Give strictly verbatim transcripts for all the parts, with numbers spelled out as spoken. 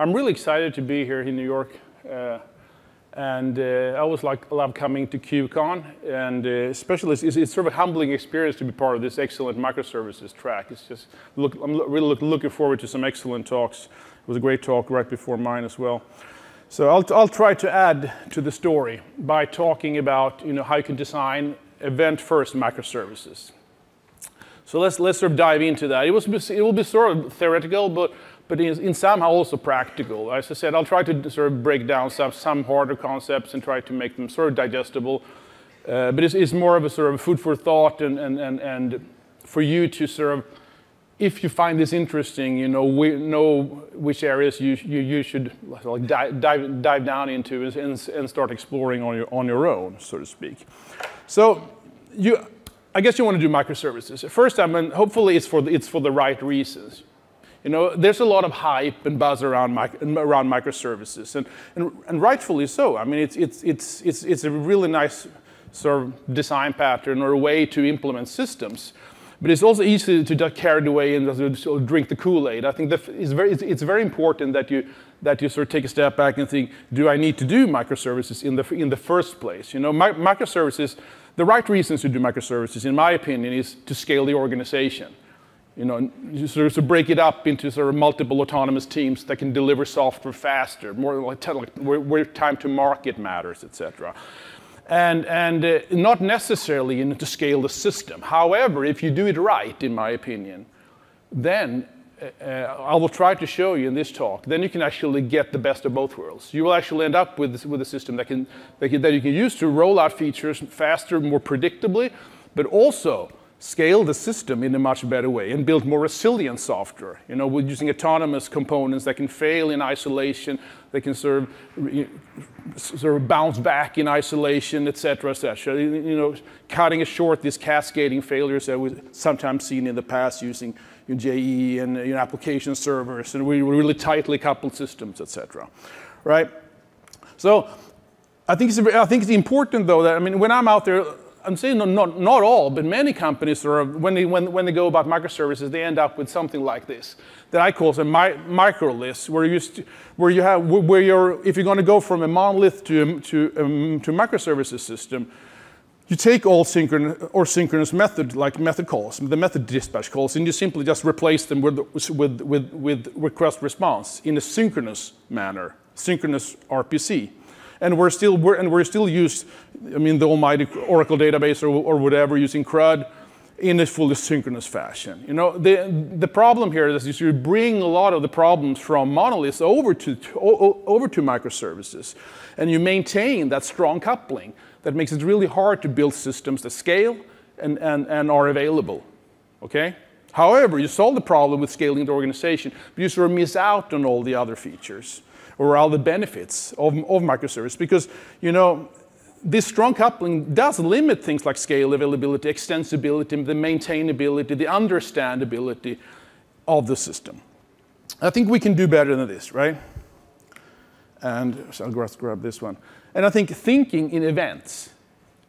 I'm really excited to be here in New York. Uh, and uh, I always like, love coming to QCon, and uh, especially it's, it's sort of a humbling experience to be part of this excellent microservices track. It's just, look, I'm really look, looking forward to some excellent talks. It was a great talk right before mine as well. So I'll, I'll try to add to the story by talking about, you know, how you can design event-first microservices. So let's, let's sort of dive into that. It, was, it will be sort of theoretical, but, but in, in somehow also practical. As I said, I'll try to sort of break down some, some harder concepts and try to make them sort of digestible. Uh, but it's, it's more of a sort of food for thought, and, and, and, and for you to sort of, if you find this interesting, you know, we know which areas you, you, you should like dive, dive, dive down into and, and start exploring on your, on your own, so to speak. So you... I guess you want to do microservices. First, I mean, hopefully it's for the, it's for the right reasons. You know, there's a lot of hype and buzz around micro, around microservices, and, and and rightfully so. I mean, it's it's it's it's it's a really nice sort of design pattern or a way to implement systems, but it's also easy to get carried away and sort of drink the Kool-Aid. I think that is very it's, it's very important that you that you sort of take a step back and think, do I need to do microservices in the in the first place? You know, my, microservices. The right reasons to do microservices, in my opinion, is to scale the organization. You know, you sort of, so break it up into sort of multiple autonomous teams that can deliver software faster, more like, like where, where time to market matters, et cetera. And and uh, not necessarily, you know, to scale the system. However, if you do it right, in my opinion, then uh, I will try to show you in this talk. Then you can actually get the best of both worlds. You will actually end up with with a system that can that, can, that you can use to roll out features faster, more predictably, but also scale the system in a much better way and build more resilient software. You know, with using autonomous components that can fail in isolation, they can sort of, you know, sort of bounce back in isolation, et cetera, et cetera. You know, cutting short these cascading failures that we've sometimes seen in the past using J E E and, you know, application servers and we really tightly coupled systems, et cetera, right? So I think it's, I think it's important though that, I mean, when I'm out there, I'm saying no, not, not all, but many companies, are, when, they, when, when they go about microservices, they end up with something like this, that I call a mi micro list, where, you where, you have, where you're, if you're going to go from a monolith to, to, um, to a microservices system, you take all synchronous or synchronous method, like method calls, the method dispatch calls, and you simply just replace them with, with, with, with request response in a synchronous manner, synchronous R P C. And we're still we're, and we're still used, I mean, the almighty Oracle database or, or whatever, using CRUD in a fully synchronous fashion. You know, the the problem here is you bring a lot of the problems from monoliths over to, to over to microservices, and you maintain that strong coupling that makes it really hard to build systems that scale and and and are available. Okay. However, you solve the problem with scaling the organization, but you sort of miss out on all the other features or all the benefits of, of microservice, because, you know, this strong coupling does limit things like scale, availability, extensibility, the maintainability, the understandability of the system. I think we can do better than this, right? And so I'll just grab this one. And I think thinking in events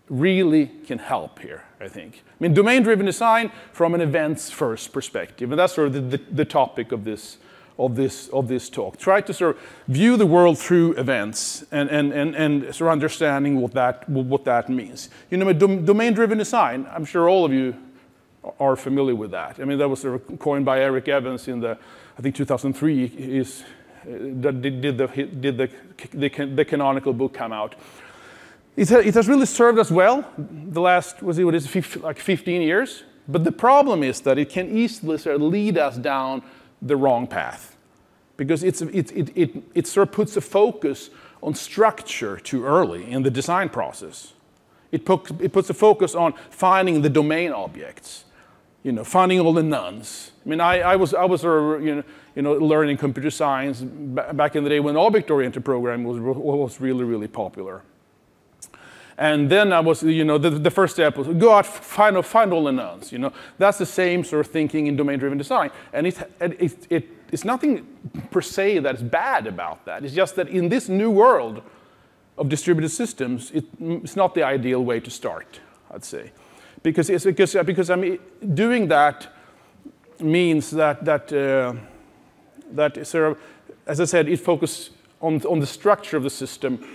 really can help here, I think. I mean, domain-driven design from an events-first perspective, and that's sort of the, the, the topic of this Of this, of this talk. Try to sort of view the world through events and, and, and, and sort of understanding what that, what that means. You know, domain-driven design, I'm sure all of you are familiar with that. I mean, that was sort of coined by Eric Evans in the, I think two thousand three, is, uh, did, did, the, did the, the, the canonical book come out. It, it has really served us well the last, was it, what is it, like fifteen years? But the problem is that it can easily sort of lead us down the wrong path, because it's, it, it, it, it sort of puts a focus on structure too early in the design process. It, put, it puts a focus on finding the domain objects, you know, finding all the nones. I mean, I, I was, I was sort of, you know, you know, learning computer science back in the day when object-oriented programming was, was really, really popular. And then I was, you know, the, the first step was go out, find, find all the nouns. You know, that's the same sort of thinking in domain-driven design, and it, it, it, it's nothing per se that's bad about that. It's just that in this new world of distributed systems, it, it's not the ideal way to start, I'd say, because it's because because I mean, doing that means that that uh, that sort of as I said, it focused on, on the structure of the system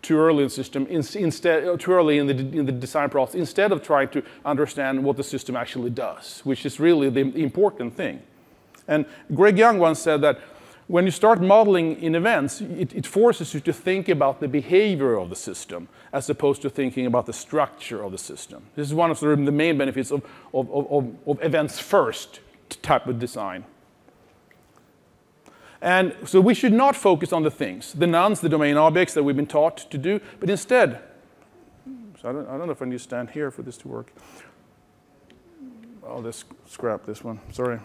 too early in the system, instead, too early in the, in the design process, instead of trying to understand what the system actually does, which is really the important thing. And Greg Young once said that when you start modeling in events, it, it forces you to think about the behavior of the system as opposed to thinking about the structure of the system. This is one of the main benefits of, of, of, of events-first type of design. And so we should not focus on the things, the nonce, the domain objects that we've been taught to do, but instead, so I don't, I don't know if I need to stand here for this to work. I'll just scrap this one, sorry.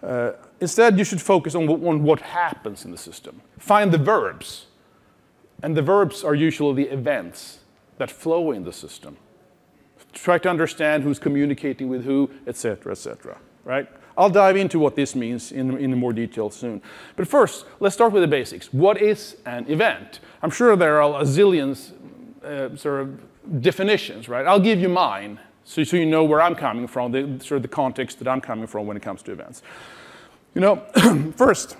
Uh, instead, you should focus on, on what happens in the system. Find the verbs. And the verbs are usually the events that flow in the system. Try to understand who's communicating with who, et cetera, et cetera, right? I'll dive into what this means in, in more detail soon. But first, let's start with the basics. What is an event? I'm sure there are a zillion uh, sort of definitions, right? I'll give you mine, so, so you know where I'm coming from, the, sort of the context that I'm coming from when it comes to events. You know, first,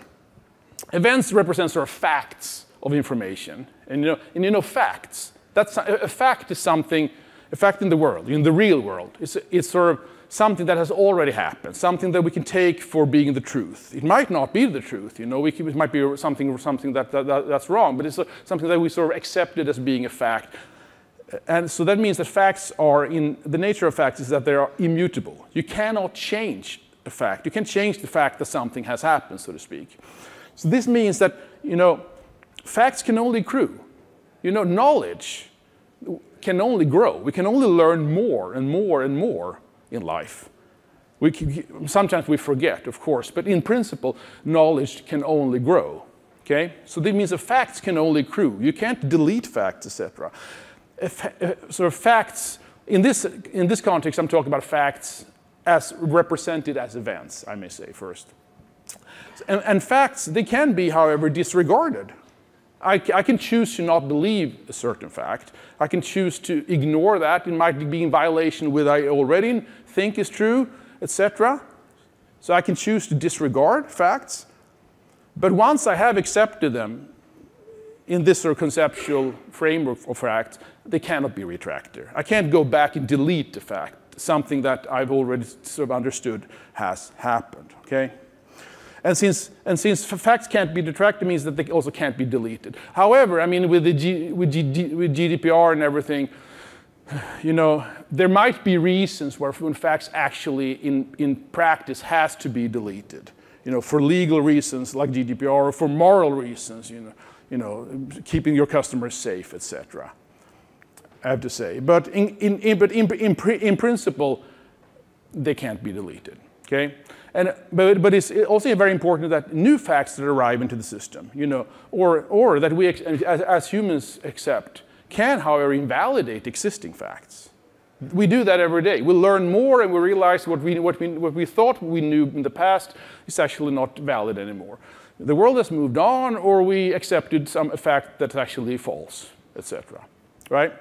events represent sort of facts of information. And you know, and you know facts. That's, a fact is something, a fact in the world, in the real world. It's, it's sort of something that has already happened, something that we can take for being the truth. It might not be the truth, you know, we can, it might be something or something that, that, that, that's wrong, but it's a, something that we sort of accepted as being a fact. And so that means that facts are in, the nature of facts is that they are immutable. You cannot change a fact. You can change the fact that something has happened, so to speak. So this means that, you know, facts can only accrue. You know, knowledge can only grow. We can only learn more and more and more in life. We can, sometimes we forget, of course, but in principle, knowledge can only grow, okay? So that means that facts can only accrue. You can't delete facts, et cetera. Sort of facts, in this, in this context, I'm talking about facts as represented as events, I may say first. And, and facts, they can be, however, disregarded. I, I can choose to not believe a certain fact. I can choose to ignore that. It might be in violation with what I already think is true, et cetera. So I can choose to disregard facts. But once I have accepted them in this sort of conceptual framework of facts, they cannot be retracted. I can't go back and delete the fact, something that I've already sort of understood has happened, okay? And since, and since facts can't be detracted, means that they also can't be deleted. However, I mean, with, the G, with, G, with G D P R and everything, you know, there might be reasons where when facts actually in, in practice has to be deleted. You know, for legal reasons like G D P R, or for moral reasons, you know, you know keeping your customers safe, et cetera. I have to say. But in, in, in, but in, in, in principle, they can't be deleted, okay? And, but, but it's also very important that new facts that arrive into the system, you know, or, or that we, as, as humans, accept, can, however, invalidate existing facts. We do that every day. We learn more and we realize what we, what we, what we thought we knew in the past is actually not valid anymore. The world has moved on, or we accepted some fact that's actually false, et cetera, right?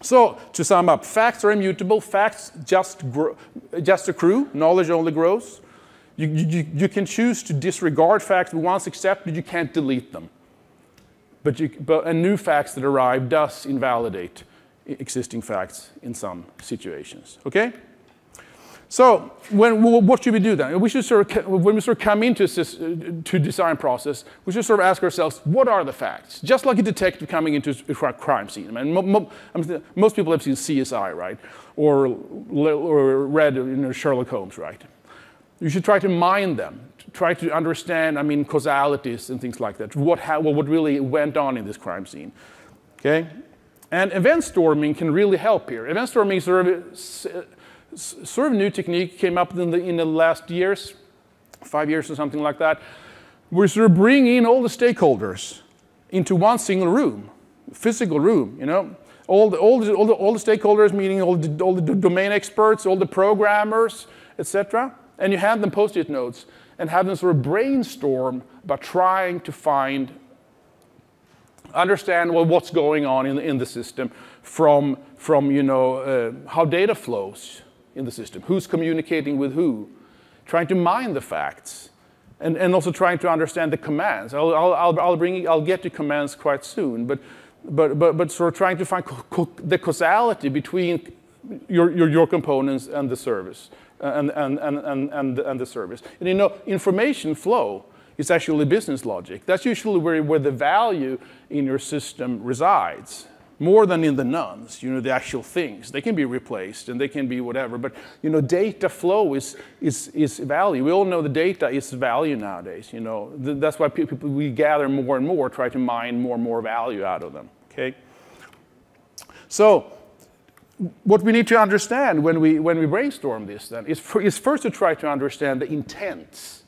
So, to sum up, facts are immutable. Facts just, grow, just accrue. Knowledge only grows. You, you, you can choose to disregard facts, but once accepted, you can't delete them. But, you, but and new facts that arrive does invalidate existing facts in some situations, okay? So when, what should we do then? We should sort of, when we sort of come into this, to design process, we should sort of ask ourselves, what are the facts? Just like a detective coming into a crime scene. I mean, mo mo I mean, most people have seen C S I, right? Or, or read you know, Sherlock Holmes, right? You should try to mine them, to try to understand, I mean, causalities and things like that, what, how, what really went on in this crime scene, okay? And event storming can really help here. Event storming is sort of a sort of new technique, came up in the, in the last years, five years or something like that. We're sort of bringing in all the stakeholders into one single room, physical room, you know? All the, all the, all the, all the stakeholders, meaning all the, all the domain experts, all the programmers, et cetera. And you hand them post-it notes and have them sort of brainstorm about trying to find, understand well, what's going on in, in the system from, from you know, uh, how data flows in the system, who's communicating with who, trying to mine the facts and, and also trying to understand the commands. I'll, I'll, I'll, bring, I'll get to commands quite soon, but, but, but, but sort of trying to find co co the causality between your, your, your components and the service, and, and, and, and, and, and the service. And you know, information flow is actually business logic. That's usually where, where the value in your system resides. More than in the nuns, you know, the actual things. They can be replaced and they can be whatever, but you know, data flow is, is, is value. We all know the data is value nowadays. You know, Th that's why people, we gather more and more, try to mine more and more value out of them, okay? So what we need to understand when we, when we brainstorm this then is, for, is first to try to understand the intents,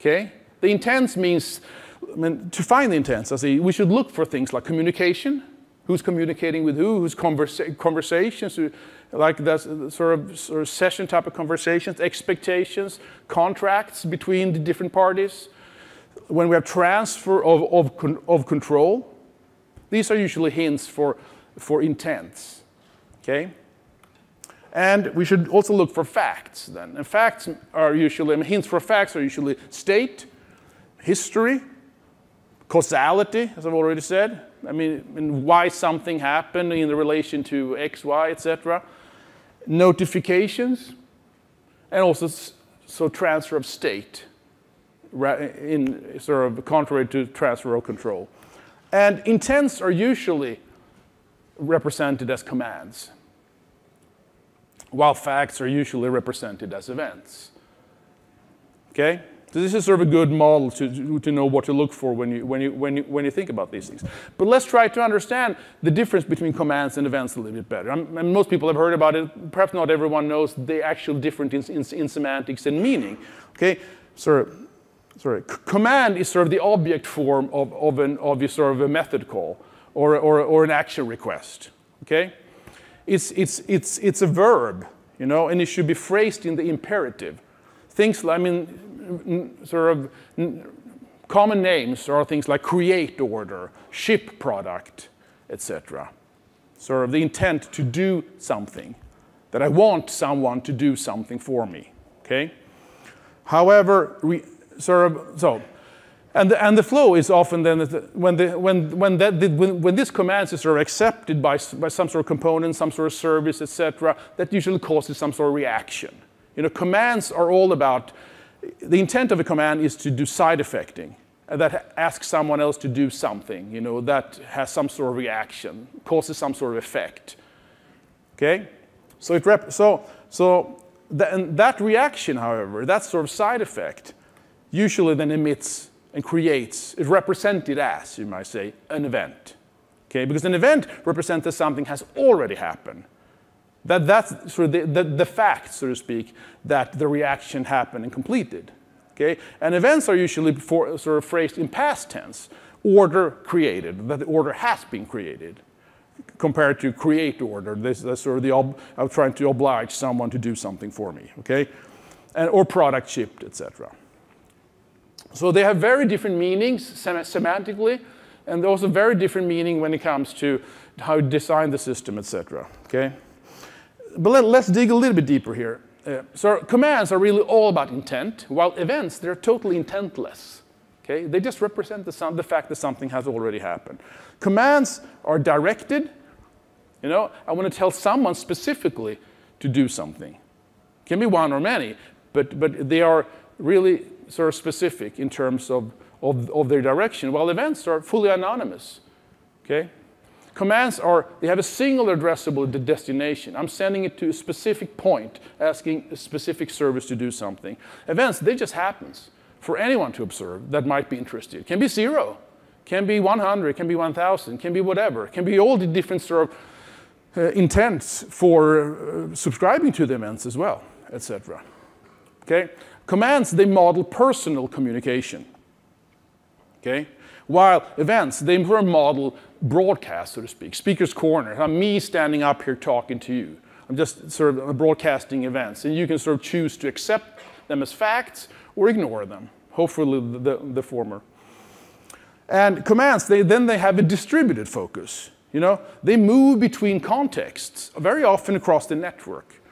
okay? The intents means, I mean, to find the intents, I see, we should look for things like communication. Who's communicating with who? Who's conversa conversations? Like that sort of, sort of session type of conversations, expectations, contracts between the different parties. When we have transfer of, of, con of control, these are usually hints for, for intents, okay? And we should also look for facts then. And facts are usually, I mean, hints for facts are usually state, history, causality, as I've already said. I mean, and why something happened in the relation to X, Y, et cetera. Notifications, and also so transfer of state, in sort of contrary to transfer of control. And intents are usually represented as commands, while facts are usually represented as events. Okay? So this is sort of a good model to, to know what to look for when you, when, you, when, you, when you think about these things. But let's try to understand the difference between commands and events a little bit better. I'm, and most people have heard about it. Perhaps not everyone knows the actual difference in, in, in semantics and meaning. Okay, so, sorry. Command is sort of the object form of, of, an, of your sort of a method call or, or, or an action request. Okay, it's, it's, it's, it's a verb, you know, and it should be phrased in the imperative. Things like, I mean, sort of common names are things like create order, ship product, et cetera. Sort of the intent to do something, that I want someone to do something for me, okay? However, we sort of, so, and the, and the flow is often then, when, the, when, when, that, when, when this command is sort of accepted by, by some sort of component, some sort of service, et cetera, that usually causes some sort of reaction. You know, commands are all about, the intent of a command is to do side effecting, and that asks someone else to do something, you know, that has some sort of reaction, causes some sort of effect, okay? So, it rep so, so th and that reaction, however, that sort of side effect, usually then emits and creates, is represented as, you might say, an event, okay? Because an event represents that something has already happened. That, that's sort of the, the, the fact, so to speak, that the reaction happened and completed, okay? And events are usually before, sort of phrased in past tense, order created, that the order has been created, compared to create order. This, that's sort of the, ob, I'm trying to oblige someone to do something for me, okay? And, or product shipped, et cetera. So they have very different meanings sem semantically, and also very different meaning when it comes to how to design the system, et cetera, okay? But let, let's dig a little bit deeper here. Uh, so commands are really all about intent, while events, they're totally intentless. Okay? They just represent the, the fact that something has already happened. Commands are directed. You know, I want to tell someone specifically to do something. It can be one or many, but, but they are really sort of specific in terms of, of, of their direction, while events are fully anonymous. Okay? Commands are, they have a single addressable destination. I'm sending it to a specific point, asking a specific service to do something. Events, they just happens for anyone to observe that might be interested. It can be zero, can be one hundred, can be one thousand, can be whatever. It can be all the different sort of uh, intents for uh, subscribing to the events as well, et cetera. Okay? Commands, they model personal communication. Okay? While events, they model broadcast, so to speak, speaker's corner. I'm me standing up here talking to you. I'm just sort of broadcasting events. And you can sort of choose to accept them as facts or ignore them, hopefully the, the, the former. And commands, they, then they have a distributed focus. You know, they move between contexts, very often across the network.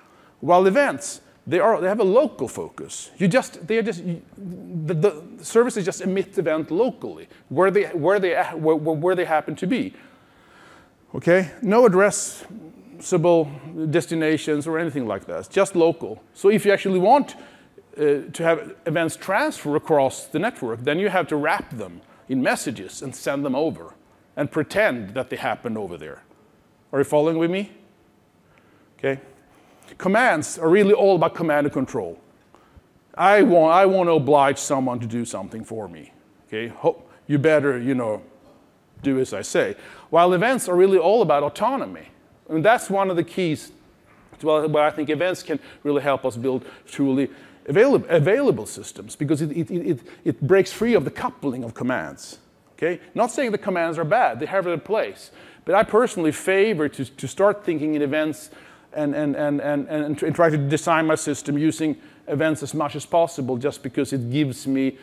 While events, They are they have a local focus. You just they are just the, the services just emit event locally where they where they where, where they happen to be. Okay, no addressable destinations or anything like that. It's just local. So if you actually want uh, to have events transfer across the network, then you have to wrap them in messages and send them over, and pretend that they happened over there. Are you following with me? Okay. Commands are really all about command and control. I want, I want to oblige someone to do something for me. Okay, you better, you know, do as I say. While events are really all about autonomy, and that's one of the keys. Well, where I think events can really help us build truly available available systems because it it it it breaks free of the coupling of commands. Okay, not saying the commands are bad; they have their place. But I personally favor to to start thinking in events. And, and, and, and, and try to design my system using events as much as possible just because it gives me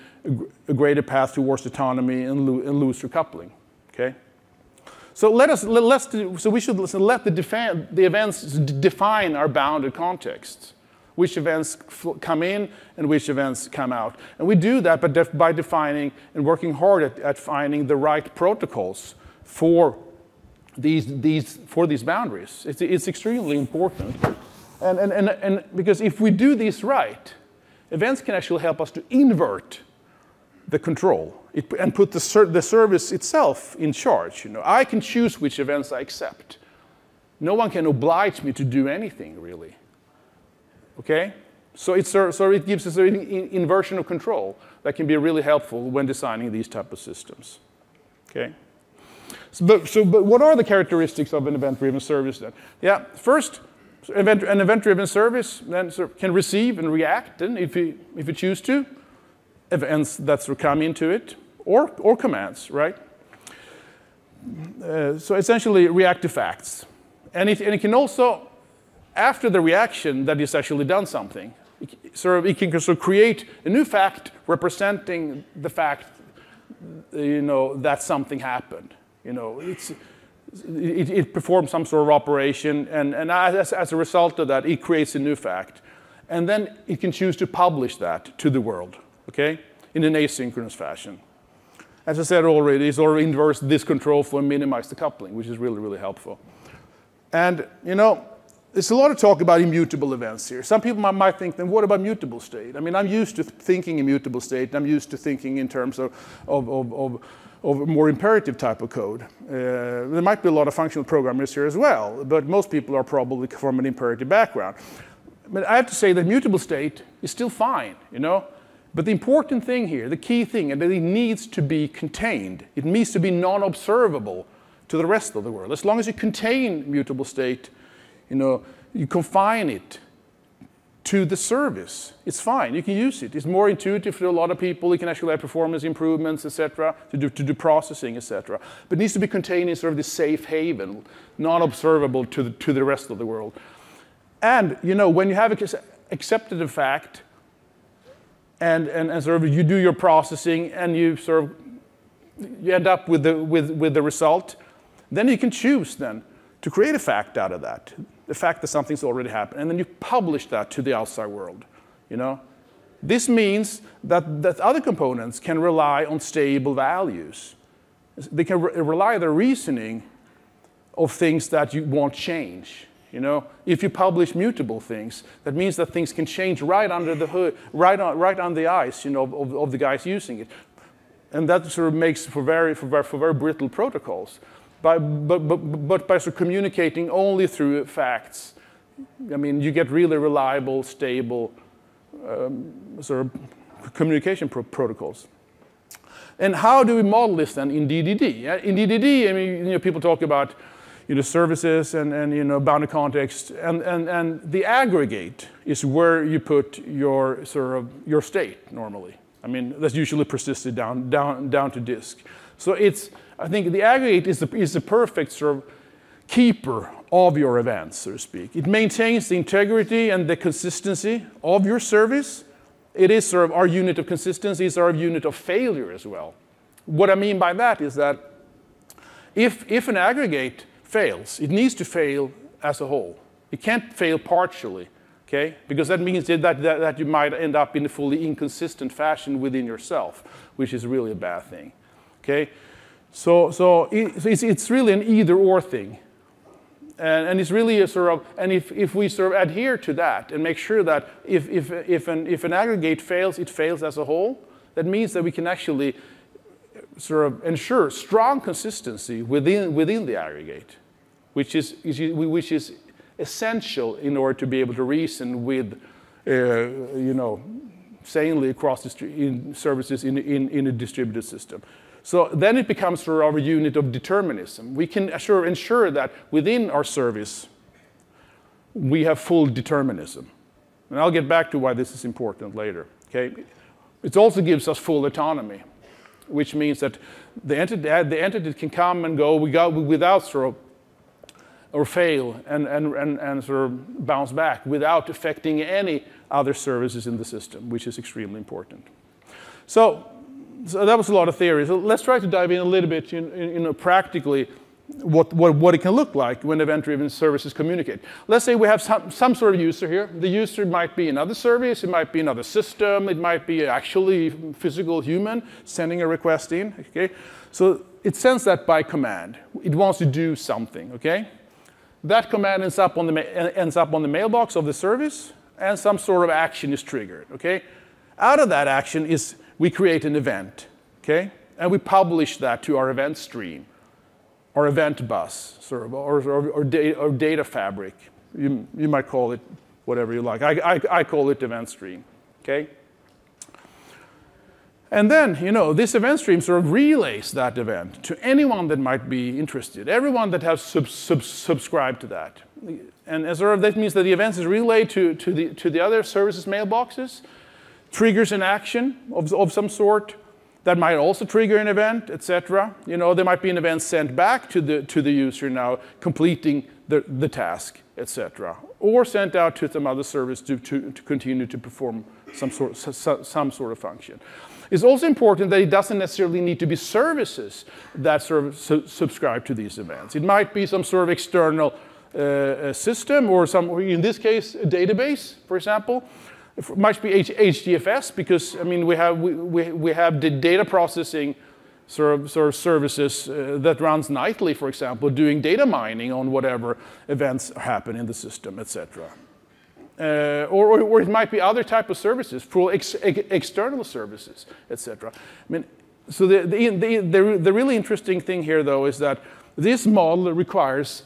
a greater path towards autonomy and, lo and looser coupling, okay? So let us, let, let's, so we should so let the, the events define our bounded context, which events come in and which events come out. And we do that by, def by defining and working hard at, at finding the right protocols for These, these, for these boundaries. It's, it's extremely important. And, and, and, and because if we do this right, events can actually help us to invert the control it, and put the, ser the service itself in charge. You know, I can choose which events I accept. No one can oblige me to do anything, really. Okay? So, it's, so it gives us an inversion of control that can be really helpful when designing these type of systems. Okay? So but, so, but what are the characteristics of an event-driven service then? Yeah, first, event, an event-driven service then can receive and react, and if you if you choose to, events that come into it or or commands, right? Uh, so essentially, react to facts, and it and it can also, after the reaction that it's actually done something, it, sort of, it can sort of create a new fact representing the fact, you know, that something happened. You know, it's, it, it performs some sort of operation, and, and as, as a result of that, it creates a new fact. And then it can choose to publish that to the world, okay, in an asynchronous fashion. As I said already, it's already inverse this control flow and minimize the coupling, which is really, really helpful. And, you know, there's a lot of talk about immutable events here. Some people might, might think, then what about mutable state? I mean, I'm used to thinking immutable state, and I'm used to thinking in terms of, of, of, of of a more imperative type of code. Uh, there might be a lot of functional programmers here as well, but most people are probably from an imperative background. But I have to say that mutable state is still fine, you know? But the important thing here, the key thing, is that it needs to be contained. It needs to be non-observable to the rest of the world. As long as you contain mutable state, you know, you confine it to the service. It's fine, you can use it. It's more intuitive for a lot of people. You can actually have performance improvements, et cetera, to do, to do processing, et cetera. But it needs to be contained in sort of this safe haven, not observable to the, to the rest of the world. And, you know, when you have accepted a fact and, and, and sort of you do your processing and you sort of, you end up with the, with, with the result, then you can choose then to create a fact out of that. The fact that something's already happened, and then you publish that to the outside world, you know? This means that, that other components can rely on stable values. They can re rely on the reasoning of things that you won't change, you know? If you publish mutable things, that means that things can change right under the hood, right on, right on the ice, you know, of, of the guys using it. And that sort of makes for very, for very, for very brittle protocols. By, but, but, but by sort of communicating only through facts, I mean, you get really reliable, stable um, sort of communication pro protocols. And how do we model this then in D D D? In D D D, I mean, you know, people talk about, you know, services and, and you know, bounded context, and, and, and the aggregate is where you put your sort of your state normally. I mean, that's usually persisted down, down, down to disk. So it's, I think the aggregate is the, is the perfect sort of keeper of your events, so to speak. It maintains the integrity and the consistency of your service. It is sort of our unit of consistency. It's our unit of failure as well. What I mean by that is that if, if an aggregate fails, it needs to fail as a whole. It can't fail partially. It okay? Because that means that, that, that you might end up in a fully inconsistent fashion within yourself, which is really a bad thing, okay? So, so it, it's, it's really an either-or thing. And, and it's really a sort of, and if, if we sort of adhere to that and make sure that if, if, if, an, if an aggregate fails, it fails as a whole, that means that we can actually sort of ensure strong consistency within, within the aggregate, which is, which is essential in order to be able to reason with, uh, you know, sanely across the services in, in, in a distributed system. So then it becomes sort of our unit of determinism. We can assure, ensure that within our service, we have full determinism. And I'll get back to why this is important later. Okay? It also gives us full autonomy, which means that the entity, the entity can come and go without sort of, or fail and, and, and, and sort of bounce back without affecting any other services in the system, which is extremely important. So, So that was a lot of theory. So let's try to dive in a little bit, you know, practically what, what, what it can look like when event-driven services communicate. Let's say we have some, some sort of user here. The user might be another service. It might be another system. It might be actually physical human sending a request in. Okay? So it sends that by command. It wants to do something. Okay? That command ends up on the, ends up on the mailbox of the service, and some sort of action is triggered. Okay? Out of that action is we create an event, okay? And we publish that to our event stream, our event bus, sort of, or, or, or, data, or data fabric. You, you might call it whatever you like. I, I, I call it event stream, okay? And then, you know, this event stream sort of relays that event to anyone that might be interested, everyone that has sub, sub, subscribed to that. And as sort of that means that the event is relayed to, to, the, to the other services mailboxes, triggers an action of, of some sort that might also trigger an event, et cetera. You know, there might be an event sent back to the, to the user now completing the, the task, et cetera. Or sent out to some other service to, to, to continue to perform some sort, some sort of function. It's also important that it doesn't necessarily need to be services that sort of su subscribe to these events. It might be some sort of external uh, system or some, in this case, a database, for example. It might be H D F S because, I mean, we have, we, we, we have the data processing sort of, sort of services uh, that runs nightly, for example, doing data mining on whatever events happen in the system, et cetera. Uh, or, or it might be other type of services, full ex ex external services, et cetera. I mean, so the, the, the, the, the really interesting thing here, though, is that this model requires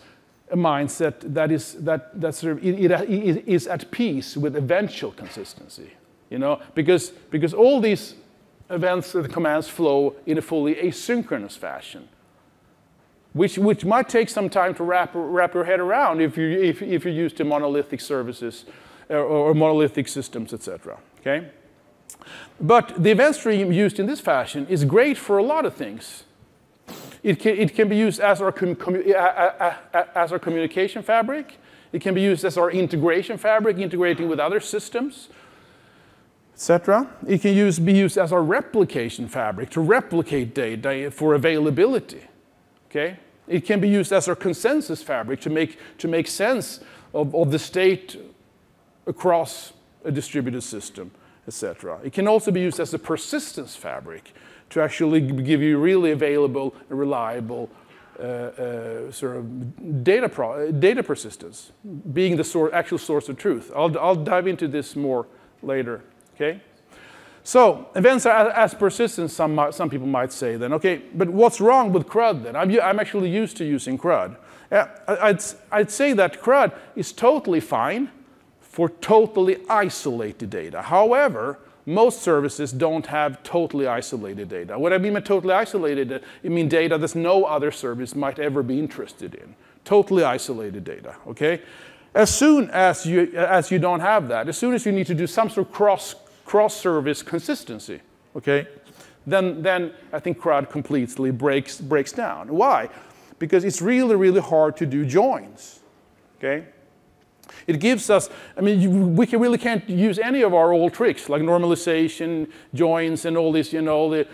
a mindset that is that that sort of it, it, it is at peace with eventual consistency, you know, because because all these events, the commands flow in a fully asynchronous fashion, which which might take some time to wrap wrap your head around if you if if you're used to monolithic services or, or monolithic systems, et cetera. Okay, but the event stream used in this fashion is great for a lot of things. It can, it can be used as our, com, commu, uh, uh, uh, as our communication fabric. It can be used as our integration fabric, integrating with other systems, et cetera. It can use, be used as our replication fabric to replicate data for availability. Okay? It can be used as our consensus fabric to make, to make sense of, of the state across a distributed system, et cetera. It can also be used as a persistence fabric to actually give you really available and reliable uh, uh, sort of data, pro data persistence, being the sor actual source of truth. I'll, I'll dive into this more later, okay? So events are as persistence, some, some people might say then. Okay, but what's wrong with CRUD then? I'm, I'm actually used to using CRUD. Uh, I'd, I'd say that CRUD is totally fine for totally isolated data. However, most services don't have totally isolated data. What I mean by totally isolated, I mean data that no other service might ever be interested in. Totally isolated data, okay? As soon as you, as you don't have that, as soon as you need to do some sort of cross, cross-service consistency, okay, then, then I think CRUD completely breaks, breaks down. Why? Because it's really, really hard to do joins, okay? It gives us, I mean, you, we can, really can't use any of our old tricks like normalization, joins, and all this, you know, all the,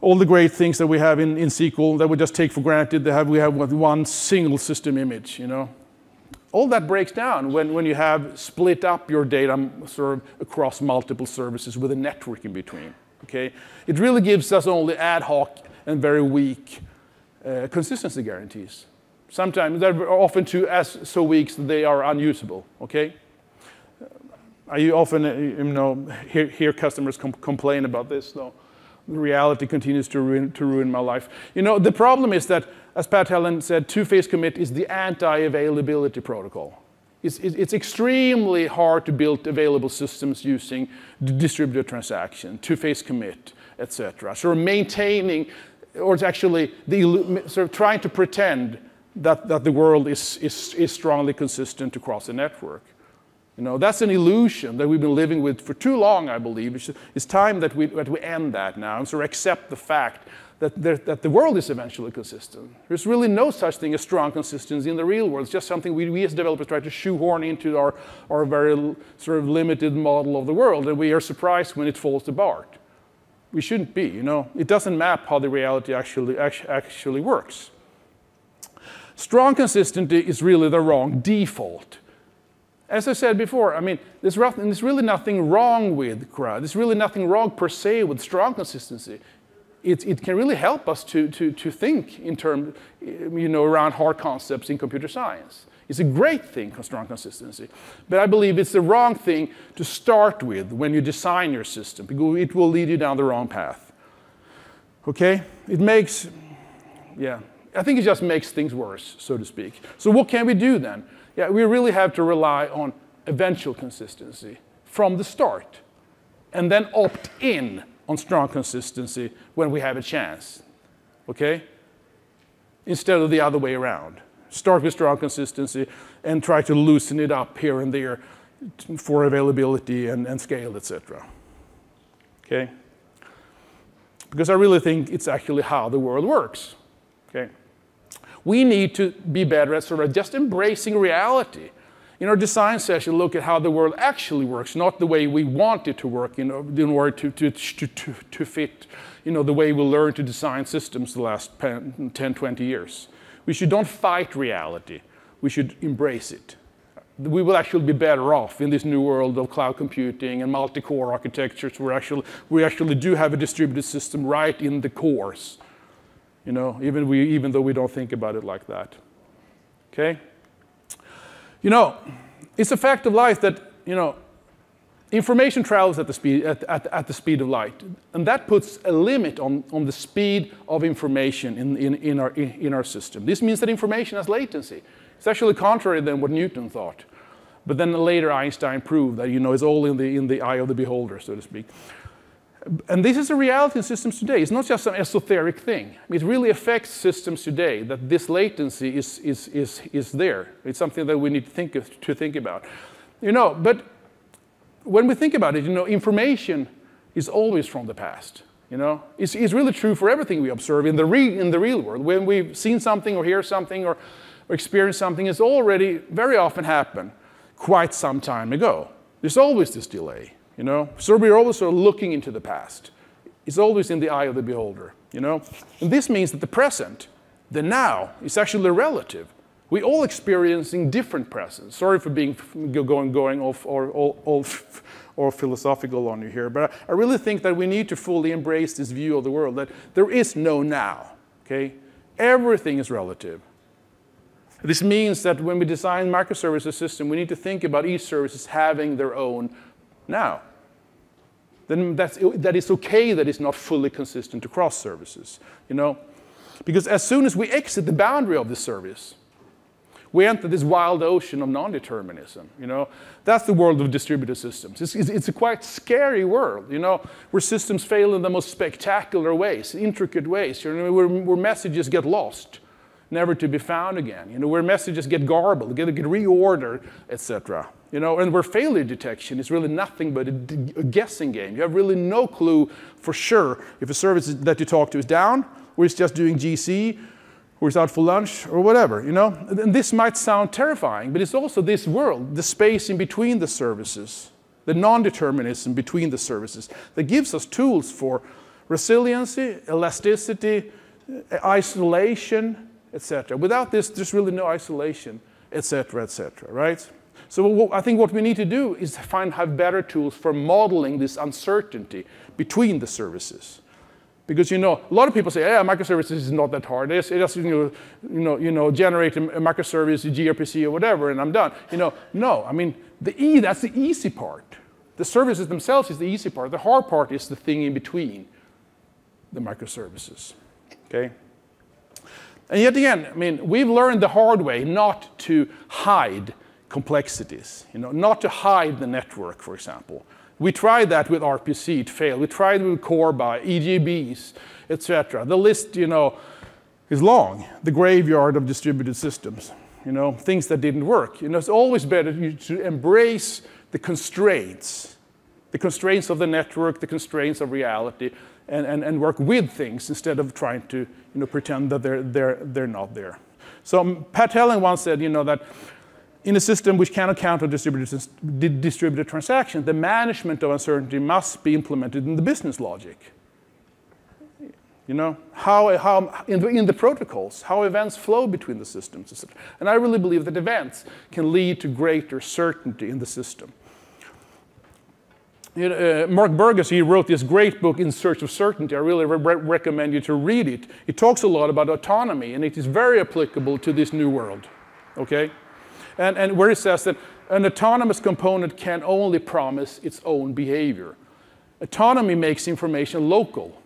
all the great things that we have in, in S Q L that we just take for granted. They have, we have one single system image, you know. all that breaks down when, when you have split up your data sort of across multiple services with a network in between. Okay? It really gives us only ad hoc and very weak uh, consistency guarantees. Sometimes they're often too as so weak that they are unusable. Okay? I often you know, hear, hear customers com complain about this, though. The reality continues to ruin, to ruin my life. You know, the problem is that, as Pat Helland said, two-phase commit is the anti-availability protocol. It's, it's extremely hard to build available systems using distributed transaction, two-phase commit, et cetera. So maintaining, or it's actually the, sort of trying to pretend that, that the world is, is, is strongly consistent across the network. You know, that's an illusion that we've been living with for too long, I believe. It's time that we, that we end that now and sort of accept the fact that, there, that the world is eventually consistent. There's really no such thing as strong consistency in the real world. It's just something we, we as developers try to shoehorn into our, our very sort of limited model of the world, and we are surprised when it falls apart. We shouldn't be, you know. It doesn't map how the reality actually, actually works. Strong consistency is really the wrong default. As I said before, I mean, there's really nothing wrong with C R A. There's really nothing wrong per se with strong consistency. It, it can really help us to, to, to think in terms, you know, around hard concepts in computer science. It's a great thing, strong consistency. But I believe it's the wrong thing to start with when you design your system, because it will lead you down the wrong path. Okay? It makes, yeah, I think it just makes things worse, so to speak. So what can we do then? Yeah, we really have to rely on eventual consistency from the start, and then opt in on strong consistency when we have a chance, okay? Instead of the other way around. Start with strong consistency and try to loosen it up here and there for availability and, and scale, et cetera, okay? Because I really think it's actually how the world works, okay? We need to be better at sort of just embracing reality. In our design session, look at how the world actually works, not the way we want it to work, you know, in order to, to, to, to, to fit, you know, the way we learned to design systems the last ten, twenty years. We should don't fight reality. We should embrace it. We will actually be better off in this new world of cloud computing and multi-core architectures where actually, we actually do have a distributed system right in the cores. You know, even, we, even though we don't think about it like that, okay? You know, it's a fact of life that, you know, information travels at the speed, at, at, at the speed of light, and that puts a limit on, on the speed of information in, in, in, our, in, in our system. This means that information has latency. It's actually contrary than what Newton thought, but then later Einstein proved that, you know, it's all in the, in the eye of the beholder, so to speak. And this is a reality in systems today. It's not just some esoteric thing. It really affects systems today that this latency is, is, is, is there. It's something that we need to think, of, to think about. You know, but when we think about it, you know, information is always from the past. You know, it's, it's really true for everything we observe in the, re, in the real world. When we've seen something or hear something or, or experienced something, it's already very often happened quite some time ago. There's always this delay. You know, so we're always sort of looking into the past. It's always in the eye of the beholder, you know? And this means that the present, the now, is actually relative. We're all experiencing different presents. Sorry for being going, going off or, or, or, or philosophical on you here, but I really think that we need to fully embrace this view of the world, that there is no now, okay? Everything is relative. This means that when we design microservices system, we need to think about each services having their own now. Then that's, that it's okay that it's not fully consistent across services, you know? Because as soon as we exit the boundary of the service, we enter this wild ocean of non-determinism, you know? That's the world of distributed systems. It's, it's, it's a quite scary world, you know, where systems fail in the most spectacular ways, intricate ways, you know, where, where messages get lost, never to be found again, you know, where messages get garbled, get, get reordered, et cetera. You know, and where failure detection is really nothing but a, a guessing game. You have really no clue for sure if a service that you talk to is down, or it's just doing G C, or it's out for lunch, or whatever, you know? And this might sound terrifying, but it's also this world, the space in between the services, the non-determinism between the services, that gives us tools for resiliency, elasticity, isolation, et cetera. Without this, there's really no isolation. et cetera, et cetera, right? So what, I think what we need to do is find have better tools for modeling this uncertainty between the services. Because, you know, a lot of people say, yeah, microservices is not that hard. It's just, you know, you know, you know, generate a microservice, gRPC or whatever, and I'm done. You know, no, I mean, the E, that's the easy part. The services themselves is the easy part. The hard part is the thing in between the microservices, okay? And yet again, I mean, we've learned the hard way not to hide complexities, you know, not to hide the network, for example. We tried that with R P C, it failed. We tried with CORBA, E J Bs, et cetera. The list, you know, is long. The graveyard of distributed systems, you know, things that didn't work. You know, it's always better to embrace the constraints, the constraints of the network, the constraints of reality, and, and, and work with things instead of trying to, you know, pretend that they're, they're, they're not there. So um, Pat Helland once said, you know, that in a system which cannot counter distributed, distributed transactions, the management of uncertainty must be implemented in the business logic. You know, how, how in, the, in the protocols, how events flow between the systems, et cetera. And I really believe that events can lead to greater certainty in the system. You know, uh, Mark Burgess, he wrote this great book, In Search of Certainty. I really re recommend you to read it. It talks a lot about autonomy, and it is very applicable to this new world, okay? And, and where it says that an autonomous component can only promise its own behavior. Autonomy makes information local,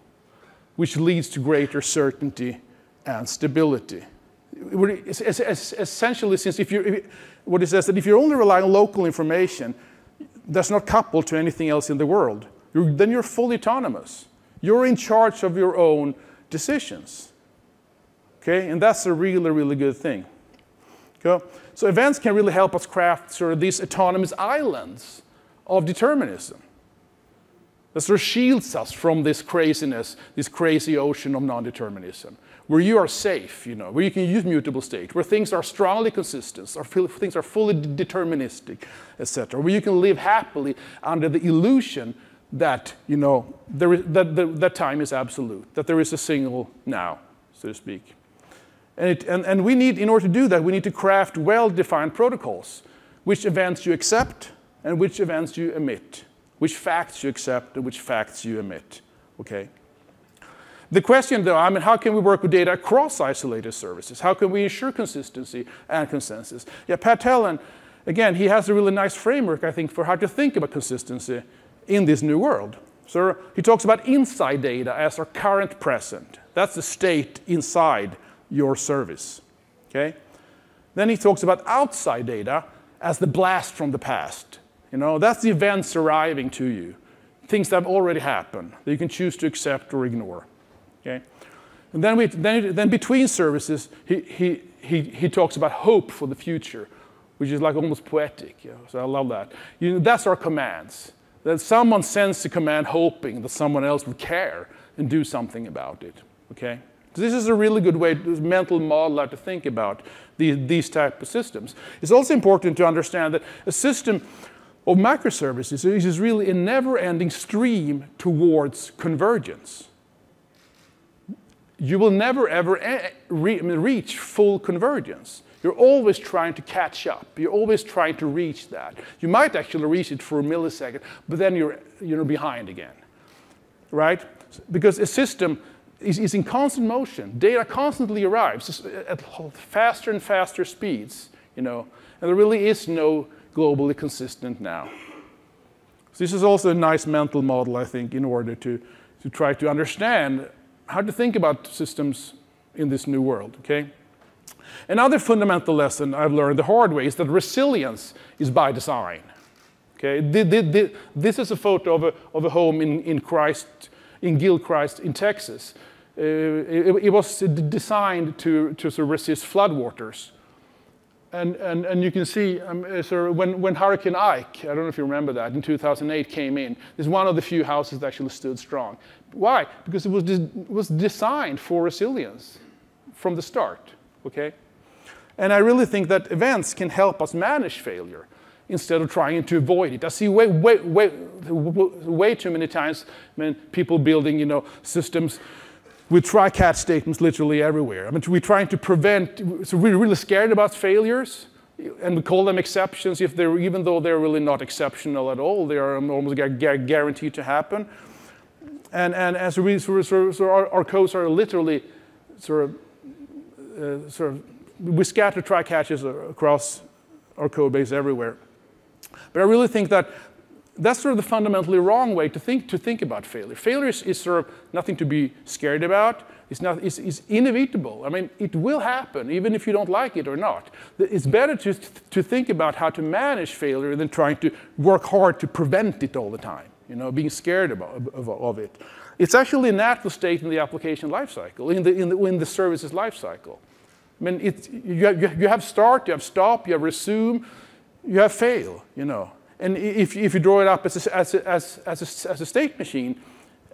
which leads to greater certainty and stability. It's, it's, it's essentially, since if you, what it says that if you're only relying on local information that's not coupled to anything else in the world, you're, then you're fully autonomous. You're in charge of your own decisions. Okay, and that's a really, really good thing. Okay? So events can really help us craft sort of these autonomous islands of determinism that sort of shields us from this craziness, this crazy ocean of non-determinism, where you are safe, you know, where you can use mutable state, where things are strongly consistent, or things are fully deterministic, et cetera, where you can live happily under the illusion that, you know, there is, that, that, that time is absolute, that there is a single now, so to speak. And, it, and, and we need, in order to do that, we need to craft well-defined protocols, which events you accept and which events you omit, which facts you accept and which facts you omit, okay? The question, though, I mean, how can we work with data across isolated services? How can we ensure consistency and consensus? Yeah, Pat Helland, again, he has a really nice framework, I think, for how to think about consistency in this new world. So he talks about inside data as our current present. That's the state inside your service, okay? Then he talks about outside data as the blast from the past. You know, that's the events arriving to you, things that have already happened that you can choose to accept or ignore, okay? And then, we, then, then between services, he, he, he, he talks about hope for the future, which is like almost poetic, you know? So I love that. You know, that's our commands, that someone sends the command hoping that someone else would care and do something about it, okay? This is a really good way, this mental model, how to think about the, these type of systems. It's also important to understand that a system of microservices is really a never-ending stream towards convergence. You will never, ever re reach full convergence. You're always trying to catch up. You're always trying to reach that. You might actually reach it for a millisecond, but then you're, you're behind again, right? Because a system is in constant motion. Data constantly arrives at faster and faster speeds, you know, and there really is no globally consistent now. So this is also a nice mental model, I think, in order to, to try to understand how to think about systems in this new world, okay? Another fundamental lesson I've learned the hard way is that resilience is by design, okay? This is a photo of a, of a home in, in Christ, in Gilchrist in Texas. Uh, it, it was designed to, to sort of resist floodwaters. And, and, and you can see um, sort of when, when Hurricane Ike, I don't know if you remember that, in two thousand eight came in, it's one of the few houses that actually stood strong. Why? Because it was, de was designed for resilience from the start, okay? And I really think that events can help us manage failure instead of trying to avoid it. I see way, way, way, way too many times, I mean, people building, you know, systems with try-catch statements literally everywhere. I mean, we're trying to prevent, so we're really scared about failures, And we call them exceptions, if they're, even though they're really not exceptional at all. They are almost guaranteed to happen. And, and as a reason, so our, our codes are literally sort of, uh, sort of, we scatter try catches across our code base everywhere. But I really think that that's sort of the fundamentally wrong way to think, to think about failure. Failure is, is sort of nothing to be scared about. It's, not, it's, it's inevitable. I mean, it will happen, even if you don't like it or not. It's better to, to think about how to manage failure than trying to work hard to prevent it all the time, you know, being scared about, of, of it. It's actually a natural state in the application lifecycle, in the, in the, in the services lifecycle. I mean, it's, you, have, you have start, you have stop, you have resume, you have fail, you know. And if, if you draw it up as a, as a, as a, as a, as a state machine,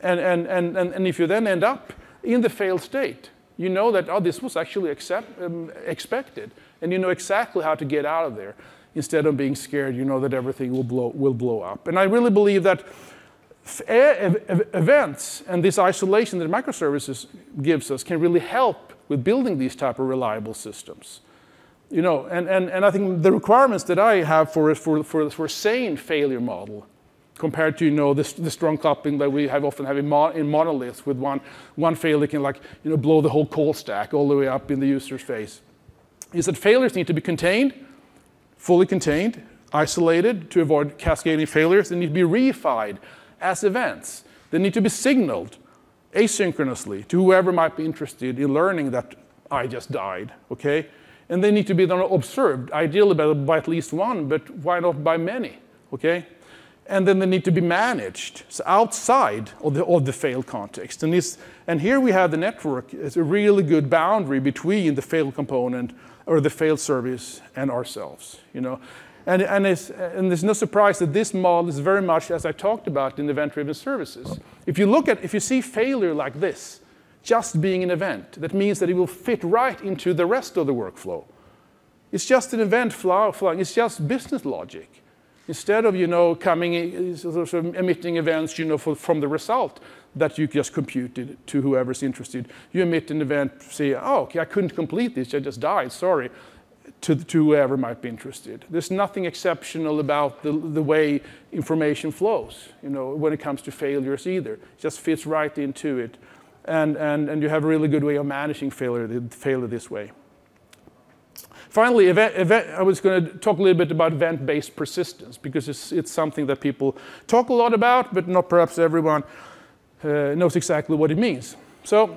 and, and, and, and if you then end up in the failed state, you know that, oh, this was actually accept, um, expected. And you know exactly how to get out of there. Instead of being scared, you know that everything will blow, will blow up. And I really believe that events and this isolation that microservices gives us can really help with building these type of reliable systems. You know, and, and, and I think the requirements that I have for for for, for a sane failure model, compared to you know the, the strong coupling that we have often have in, mo in monoliths, with one one failure can like you know blow the whole call stack all the way up in the user's face, is that failures need to be contained, fully contained, isolated to avoid cascading failures. They need to be reified as events. They need to be signaled asynchronously to whoever might be interested in learning that I just died. Okay. And they need to be observed, ideally by, by at least one, but why not by many? Okay? And then they need to be managed, so outside of the, of the failed context. And, this, and here we have the network as a really good boundary between the failed component or the failed service and ourselves. You know? And, and, it's, and there's no surprise that this model is very much, as I talked about, in event-driven services. If you look at, if you see failure like this, just being an event. That means that it will fit right into the rest of the workflow. It's just an event flowing. It's just business logic. Instead of you know coming sort of emitting events you know for, from the result that you just computed to whoever's interested, you emit an event. Say, oh, okay, I couldn't complete this. I just died. Sorry. To, to whoever might be interested. There's nothing exceptional about the, the way information flows. You know when it comes to failures either. It just fits right into it. And, and, and you have a really good way of managing failure, failure this way. Finally, event, event, I was going to talk a little bit about event-based persistence, because it's, it's something that people talk a lot about, but not perhaps everyone uh, knows exactly what it means. So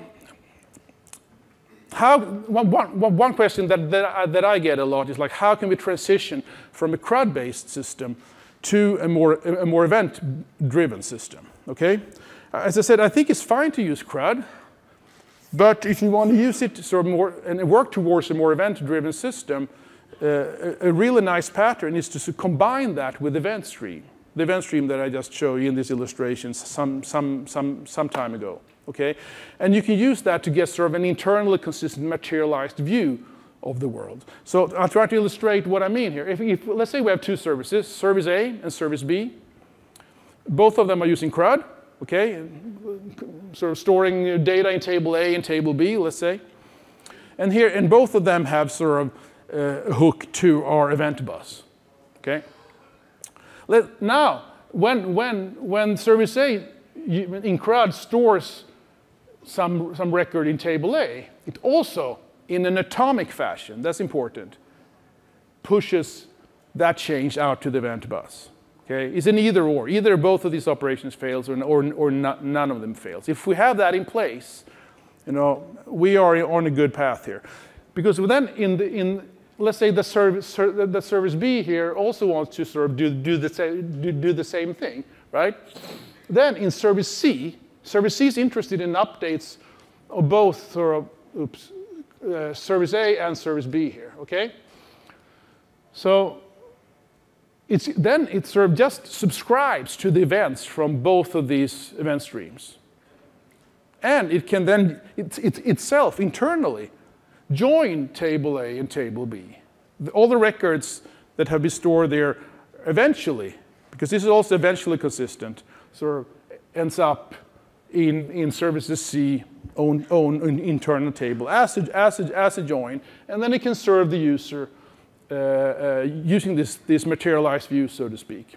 how, one, one, one question that, that, I, that I get a lot is, like, how can we transition from a C R U D-based system to a more, a more event-driven system? Okay? As I said, I think it's fine to use C R U D, but if you want to use it sort of more and work towards a more event-driven system, uh, a, a really nice pattern is to combine that with event stream, the event stream that I just showed you in these illustrations some some some some time ago. Okay, and you can use that to get sort of an internally consistent materialized view of the world. So I'll try to illustrate what I mean here. If, if let's say we have two services, service A and service B, both of them are using C R U D. Okay, sort of storing data in table A and table B, let's say. And here, and both of them have sort of uh, a hook to our event bus. Okay. Let, now, when, when, when service A you, in C R U D stores some, some record in table A, it also, in an atomic fashion, that's important, pushes that change out to the event bus. Okay. It's an either or. Either both of these operations fails or, or, or not, none of them fails. If we have that in place, you know, we are on a good path here. Because then, in the, in, let's say the service, the service B here also wants to sort of do, do, the, do, do the same thing, right? Then in service C, service C is interested in updates of both sort of, oops, uh, service A and service B here, okay? So It's, then it sort of just subscribes to the events from both of these event streams. And it can then it, it, itself internally join table A and table B. The, all the records that have been stored there eventually, because this is also eventually consistent, sort of ends up in, in services C own, own internal table as a, as, a, as a join. And then it can serve the user uh, uh, using this, this materialized view, so to speak.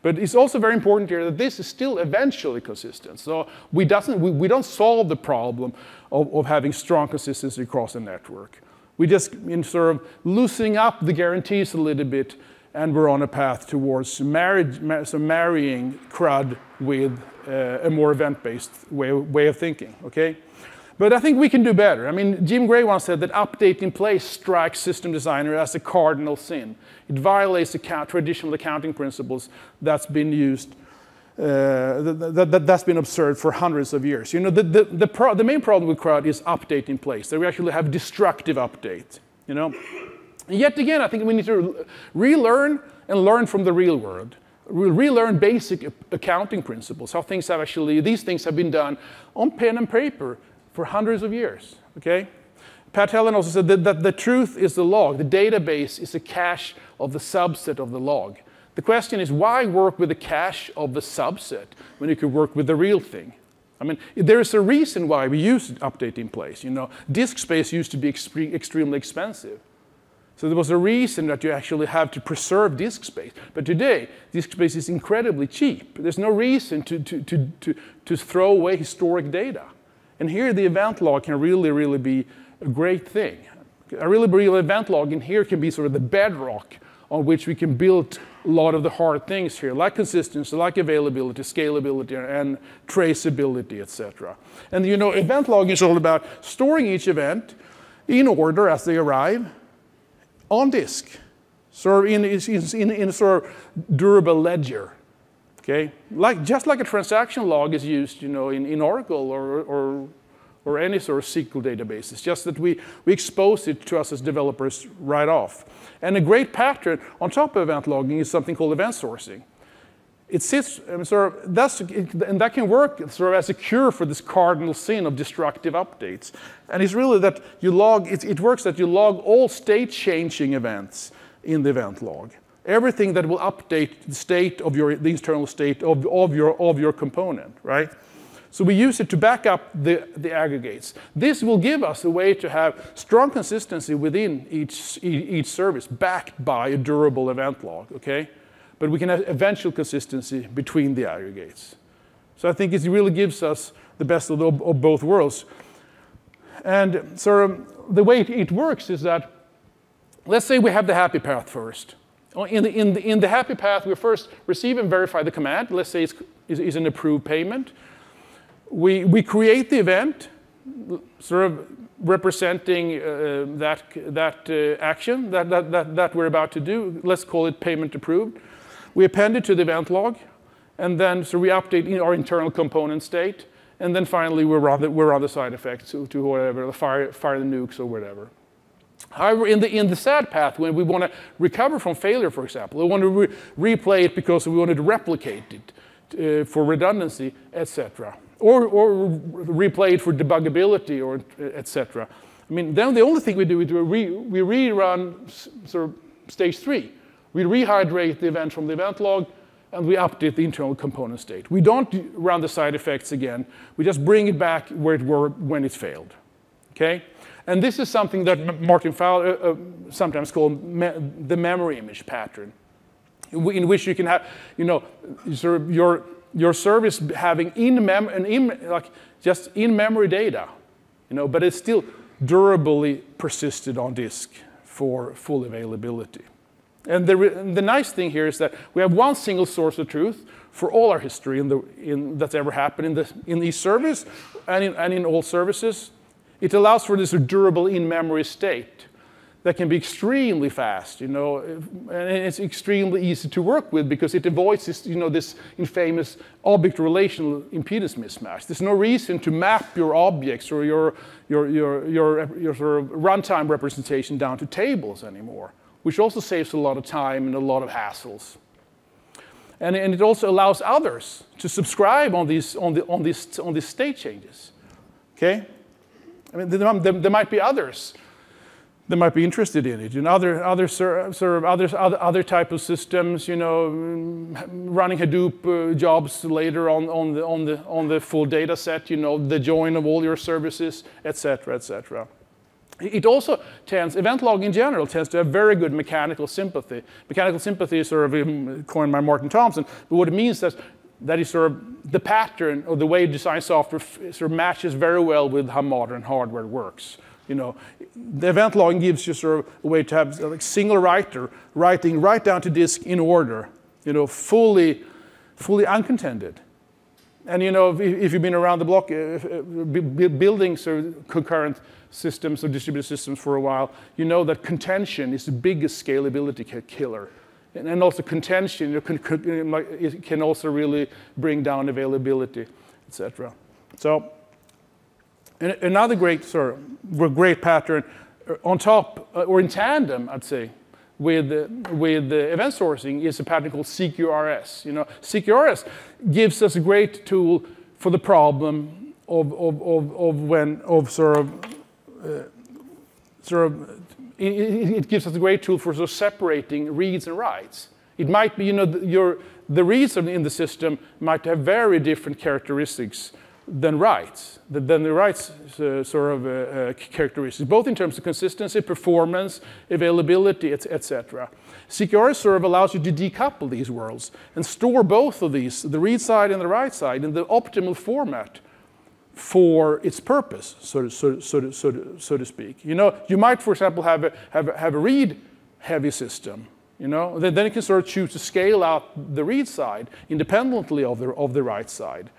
But it's also very important here that this is still eventually consistent. So we, doesn't, we, we don't solve the problem of, of having strong consistency across the network. We just in sort of loosening up the guarantees a little bit, and we're on a path towards marriage, mar so marrying C R U D with uh, a more event-based way, way of thinking, okay? But I think we can do better. I mean, Jim Gray once said that update in place strikes system designer as a cardinal sin. It violates the traditional accounting principles that's been used, uh, that, that, that, that's been observed for hundreds of years. You know, the, the, the, pro the main problem with C R U D is update in place, that we actually have destructive update, you know? And yet again, I think we need to relearn and learn from the real world. We'll relearn basic accounting principles, how things have actually, these things have been done on pen and paper for hundreds of years, okay? Pat Helland also said that, that the truth is the log. The database is a cache of the subset of the log. The question is, why work with the cache of the subset when you could work with the real thing? I mean, there is a reason why we use update in place. You know, disk space used to be extre- extremely expensive. So there was a reason that you actually have to preserve disk space. But today, disk space is incredibly cheap. There's no reason to, to, to, to, to throw away historic data. And here the event log can really, really be a great thing. I really believe event log in here can be sort of the bedrock on which we can build a lot of the hard things here, like consistency, like availability, scalability, and traceability, et cetera. And you know, event log is all about storing each event in order as they arrive on disk, sort of in, in, in a sort of durable ledger. Okay? Like, just like a transaction log is used, you know, in, in Oracle or, or, or any sort of S Q L database. It's just that we, we expose it to us as developers right off. And a great pattern on top of event logging is something called event sourcing. It sits, I mean, sort of, that's, it, and that can work sort of as a cure for this cardinal sin of destructive updates. And it's really that you log, it, it works that you log all state-changing events in the event log. Everything that will update the state of your, the internal state of, of, your, of your component, right? So we use it to back up the, the aggregates. This will give us a way to have strong consistency within each, each service backed by a durable event log, okay? But we can have eventual consistency between the aggregates. So I think it really gives us the best of, the, of both worlds. And so the way it, it works is that, let's say we have the happy path first. In the, in, the, in the happy path, we first receive and verify the command. Let's say it's, it's an approved payment. We, we create the event, sort of representing uh, that, that uh, action that, that, that, that we're about to do. Let's call it payment approved. We append it to the event log, and then so we update our internal component state. And then finally, we're on the, we're on the side effects to, to whatever, fire, fire the nukes or whatever. However, in the, in the sad path, when we want to recover from failure, for example, we want to re replay it because we wanted to replicate it uh, for redundancy, et cetera, or, or re replay it for debuggability, or et cetera. I mean, then the only thing we do is we, we rerun sort of stage three. We rehydrate the event from the event log, and we update the internal component state. We don't run the side effects again. We just bring it back where it were when it failed. Okay? And this is something that Martin Fowler uh, uh, sometimes called me the memory image pattern, in which you can have, you know, sort of your your service having in mem an in, like just in memory data, you know, but it's still durably persisted on disk for full availability. And the and the nice thing here is that we have one single source of truth for all our history in the in that's ever happened in the in each service and in and in all services. It allows for this durable in-memory state that can be extremely fast, you know, and it's extremely easy to work with because it avoids this, you know, this infamous object-relational impedance mismatch. There's no reason to map your objects or your, your, your, your, your sort of runtime representation down to tables anymore, which also saves a lot of time and a lot of hassles. And, and it also allows others to subscribe on these, on the, on these, on these state changes, okay? I mean, there might be others that might be interested in it. In other other sort of other other type of systems, you know, running Hadoop jobs later on on the on the on the full data set, you know, the join of all your services, et cetera, et cetera. It also tends, event log in general tends to have very good mechanical sympathy. Mechanical sympathy is sort of coined by Martin Thompson, but what it means is that that is sort of the pattern or the way design software sort of matches very well with how modern hardware works. You know, the event logging gives you sort of a way to have a single writer writing right down to disk in order, you know, fully, fully uncontended. And you know, if you've been around the block building sort of concurrent systems or distributed systems for a while, you know that contention is the biggest scalability killer. And also contention it can also really bring down availability, et cetera. So another great, sort of, great pattern on top, or in tandem, I'd say, with, with event sourcing is a pattern called C Q R S. You know, C Q R S gives us a great tool for the problem of, of, of, of when, of sort of, uh, sort of, it gives us a great tool for sort of separating reads and writes. It might be, you know, the, your, the reads in the system might have very different characteristics than writes, than the writes uh, sort of uh, uh, characteristics, both in terms of consistency, performance, availability, et cetera. C Q R S sort of allows you to decouple these worlds and store both of these, the read side and the write side, in the optimal format for its purpose, so to, so, so, to, so, to, so to speak. You know, you might, for example, have a, have a, have a read-heavy system. You know, then, then you can sort of choose to scale out the read side independently of the, of the write side,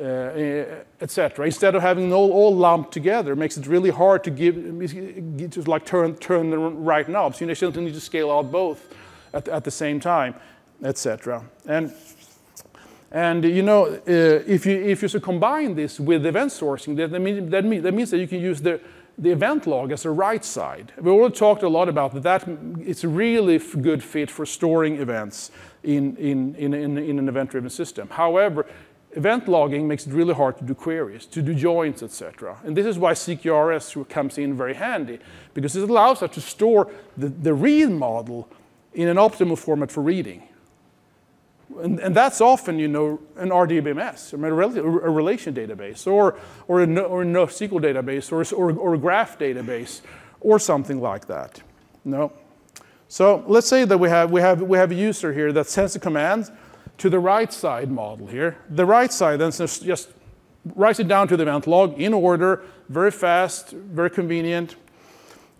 uh, et cetera. Instead of having it all, all lumped together, it makes it really hard to give, just like turn, turn the right knobs. You know, you need to scale out both at, at the same time, et cetera. And And you know, uh, if you if you so combine this with event sourcing, that, that, mean, that, mean, that means that you can use the, the event log as a write side. We already talked a lot about that. That it's a really good fit for storing events in, in, in, in, in an event-driven system. However, event logging makes it really hard to do queries, to do joins, et cetera. And this is why C Q R S comes in very handy, because it allows us to store the, the read model in an optimal format for reading. And, and that's often, you know, an R D B M S, a relation database, or, or, a, no, or a NoSQL database, or, or, or a graph database, or something like that. No. So let's say that we have, we, have, we have a user here that sends a command to the right side model here. The right side then just writes it down to the event log in order, very fast, very convenient.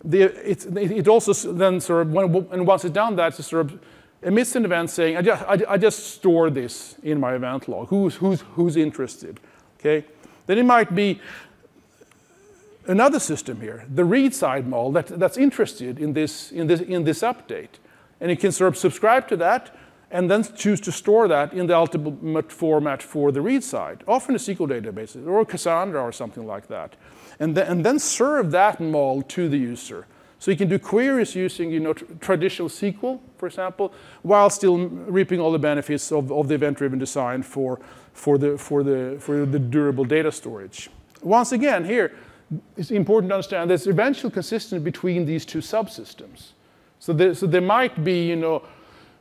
The, it, it also then sort of, when, and once it's done that, it's sort of emits an event saying, I just, I, I just store this in my event log. Who's, who's, who's interested? Okay? Then it might be another system here, the read side model that, that's interested in this, in, this, in this update. And it can sort of subscribe to that and then choose to store that in the ultimate format for the read side, often a S Q L database or Cassandra or something like that. And, the, and then serve that model to the user. So you can do queries using, you know, tr traditional S Q L, for example, while still reaping all the benefits of, of the event-driven design for, for, the, for, the, for the durable data storage. Once again, here, it's important to understand there's eventual consistency between these two subsystems. So there, so there might be, you know,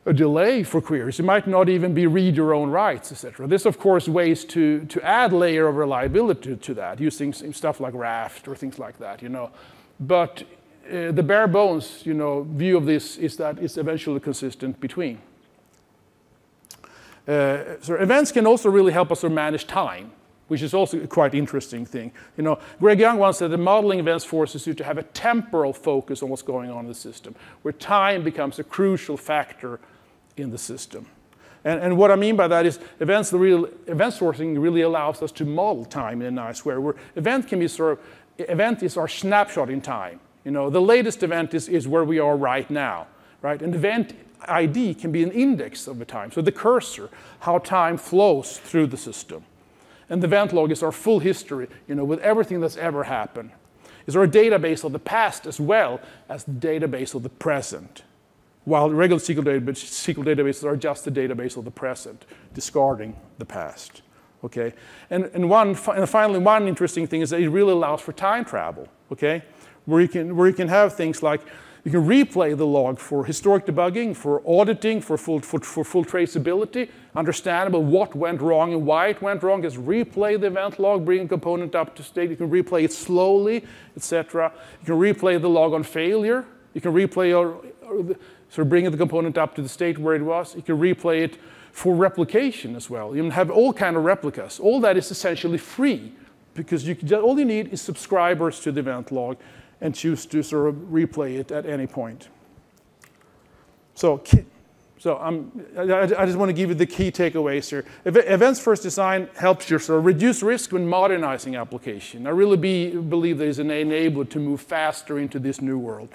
a delay for queries. It might not even be read your own writes, et cetera. There's, of course, ways to, to add layer of reliability to, to that, using stuff like Raft or things like that, you know. But Uh, the bare bones, you know, view of this is that it's eventually consistent between. Uh, so events can also really help us sort of manage time, which is also a quite interesting thing. You know, Greg Young once said that modeling events forces you to have a temporal focus on what's going on in the system, where time becomes a crucial factor in the system. And, and what I mean by that is events, the real, event sourcing really allows us to model time in a nice way, where event can be sort of, event is our snapshot in time. You know, the latest event is, is where we are right now, right? And event I D can be an index of the time, so the cursor, how time flows through the system. And the event log is our full history, you know, with everything that's ever happened. It's our database of the past as well as the database of the present, while regular S Q L database, S Q L databases are just the database of the present, discarding the past, okay? And, and, one, and finally, one interesting thing is that it really allows for time travel, okay? Where you, can, where you can have things like You can replay the log for historic debugging, for auditing, for full, for, for full traceability, understandable what went wrong and why it went wrong. Just replay the event log, bring a component up to state. You can replay it slowly, et cetera. You can replay the log on failure. You can replay or, or sort of bring the component up to the state where it was. You can replay it for replication as well. You can have all kind of replicas. All that is essentially free because you can, all you need is subscribers to the event log and choose to sort of replay it at any point. So, so I'm, I, I just want to give you the key takeaways here. Events-first design helps you sort of reduce risk when modernizing application. I really be, believe there is an enabler to move faster into this new world.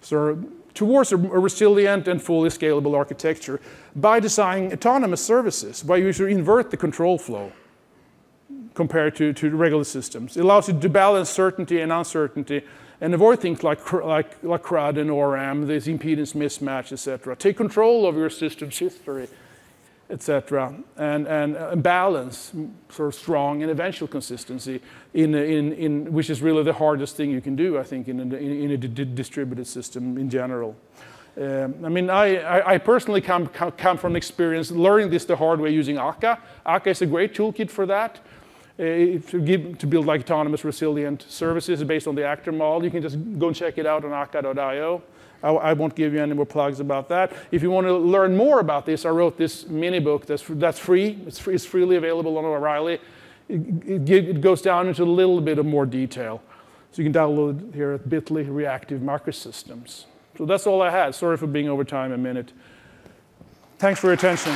So towards a resilient and fully scalable architecture by designing autonomous services, where you should invert the control flow compared to, to regular systems. It allows you to balance certainty and uncertainty and avoid things like, like, like C R U D and O RAM, this impedance mismatch, et cetera. Take control of your system's history, et cetera, and, and, and balance sort of strong and eventual consistency, in, in, in, which is really the hardest thing you can do, I think, in a, in a di distributed system in general. Um, I mean, I, I, I personally come, come from experience learning this the hard way using Akka. Akka is a great toolkit for that. Uh, to, give, to build like autonomous resilient services based on the actor model. You can just go and check it out on akka dot i o. I, I won't give you any more plugs about that. If you want to learn more about this, I wrote this mini book that's, that's free. It's, free. It's freely available on O'Reilly. It, it, it goes down into a little bit of more detail. So you can download here at bit dot l y Reactive Micro Systems. So that's all I had. Sorry for being over time a minute. Thanks for your attention.